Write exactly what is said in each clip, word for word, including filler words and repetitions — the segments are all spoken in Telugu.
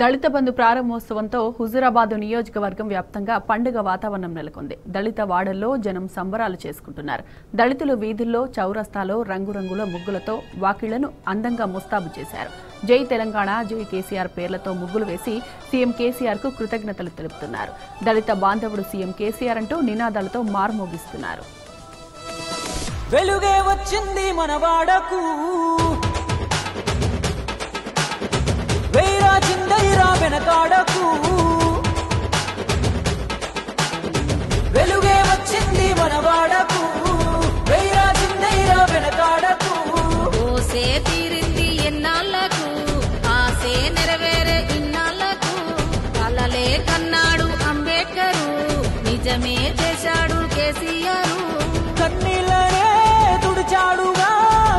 దళిత బంధు ప్రారంభోత్సవంతో హుజూరాబాద్ నియోజకవర్గం వ్యాప్తంగా పండుగ వాతావరణం నెలకొంది. దళిత వాడల్లో జనం సంబరాలు చేసుకుంటున్నారు. దళితులు వీధుల్లో చౌరస్తాలో రంగురంగుల ముగ్గులతో వాకిళ్లను అందంగా ముస్తాబు చేశారు. జై తెలంగాణ, జై కేసీఆర్ పేర్లతో ముగ్గులు వేసి సీఎం కేసీఆర్ కు కృతజ్ఞతలు తెలుపుతున్నారు. దళిత బాంధవుడు సీఎం కేసీఆర్ అంటూ నినాదాలతో మార్మోగిస్తున్నారు. వెలుగే వచ్చింది మనవాడకు అంబేద్కరు నిజమే చేశాడు కేసీఆర్. కన్నీళ్ళనే తుడిచాడుగా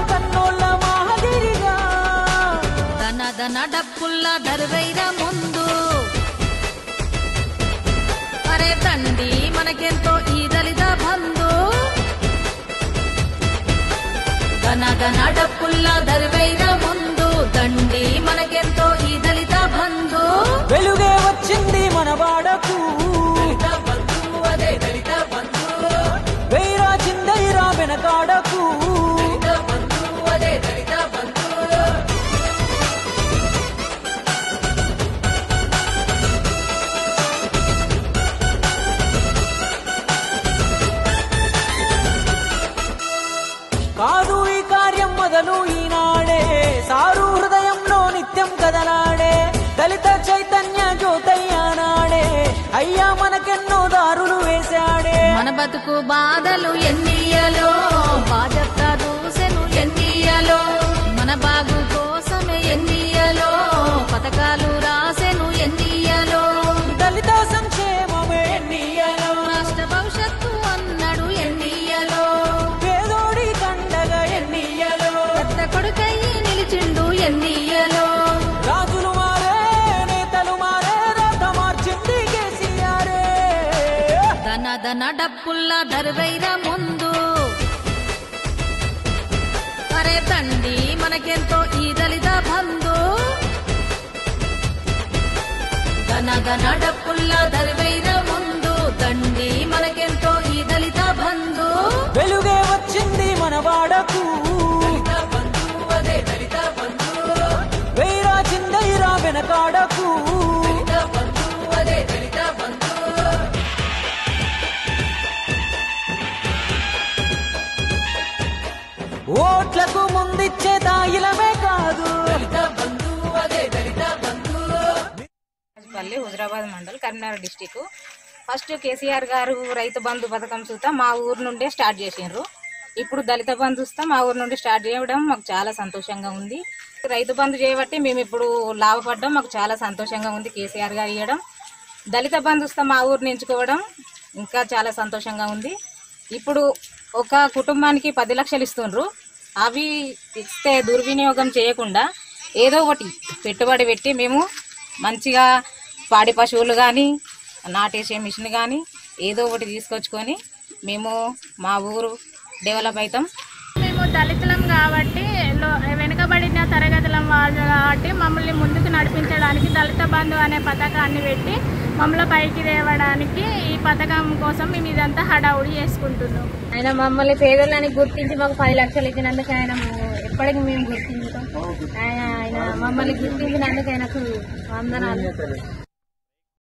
కన్నోళ్ళ మహదిరిగా ధన ధన డప్పుల్ల దరువైన ముందు అరే తండి మనకెంతో ఈ దళిత బంధు ధన ధన డప్పుల్ల దరువైన ముందు తండి మనకెంతో ఈ దళిత బంధు వెలుగే వచ్చింది మనవాడకు కాదు ఈ కార్యం మొదలు ఈనాడే సారు హృదయంలో నిత్యం కదలాడే దళిత చైతన్య జ్యోతయ్యానాడే అయ్యా మనకెన్నో దారులు వేశాడే. మన బతుకు బాధలు ఎన్నియలో బాధ్యత దూసెను ఎన్నియలో మన బాగు కోసమే ఎన్నియలో పథకాలు రాసెను ఎన్నియలో దళిత సంక్షేమమే ఎన్నియలో రాష్ట్ర భవిష్యత్తు అన్నాడు ఎన్నియలో పేదోడి తండగా ఎన్నియలో పెద్ద కొడుకయ్యి నిలిచిండు ఎన్నియలో రాజులు మారే నేతలు మారే రాత మార్చింది కేసీఆర్. ధన ధన డప్పుల్ల దరువైన ముందు అరే తండి మనకెంతో ఈ దళిత బంధు ధన ధన డప్పుల్ల దరువైన ముందు తండి మనకెంతో ఈ దళిత బంధు వెలుగే వచ్చింది మనవాడకు వేరాచిందైరా వెనకాడకు ఓట్లకు ముందిచ్చే దాయిలమే కాదు. రాజుపల్లి హుజూరాబాద్ మండల్ కరీంనగర్ డిస్టిక్. ఫస్ట్ కేసీఆర్ గారు రైతు బంధు పథకం చూస్తా మా ఊరు నుండే స్టార్ట్ చేసిండ్రు. ఇప్పుడు దళిత బంధు చూస్తా మా ఊరు నుండి స్టార్ట్ చేయడం మాకు చాలా సంతోషంగా ఉంది. రైతు బంధు చేయబట్టి మేము ఇప్పుడు లాభపడ్డం మాకు చాలా సంతోషంగా ఉంది. కేసీఆర్ గారు ఇవ్వడం దళిత బంధు చూస్తా మా ఊరిని ఎంచుకోవడం ఇంకా చాలా సంతోషంగా ఉంది. ఇప్పుడు ఒక కుటుంబానికి పది లక్షలు ఇస్తుండ్రు. అవి ఇస్తే దుర్వినియోగం చేయకుండా ఏదో ఒకటి పెట్టుబడి పెట్టి మేము మంచిగా పాడి పశువులు కానీ నాటేసే మిషన్ కానీ ఏదో ఒకటి తీసుకొచ్చుకొని మేము మా ఊరు డెవలప్ అవుతాం. మేము దళితులం కాబట్టి వెనుకబడిన తరగతులం వాళ్ళు కాబట్టి మమ్మల్ని ముందుకు నడిపించడానికి దళిత బంధు అనే పథకాన్ని పెట్టి మమ్మల్ని పైకి తేవడానికి ఈ పథకం కోసం మేము ఇదంతా హడావుడి చేసుకుంటున్నాం. ఆయన మమ్మల్ని పేదలని గుర్తించి మాకు పది లక్షలు ఇచ్చినందుకు ఆయన ఎప్పటికీ మేము గుర్తించుతాం. ఆయన ఆయన మమ్మల్ని గుర్తించినందుకు ఆయనకు వందనాలు.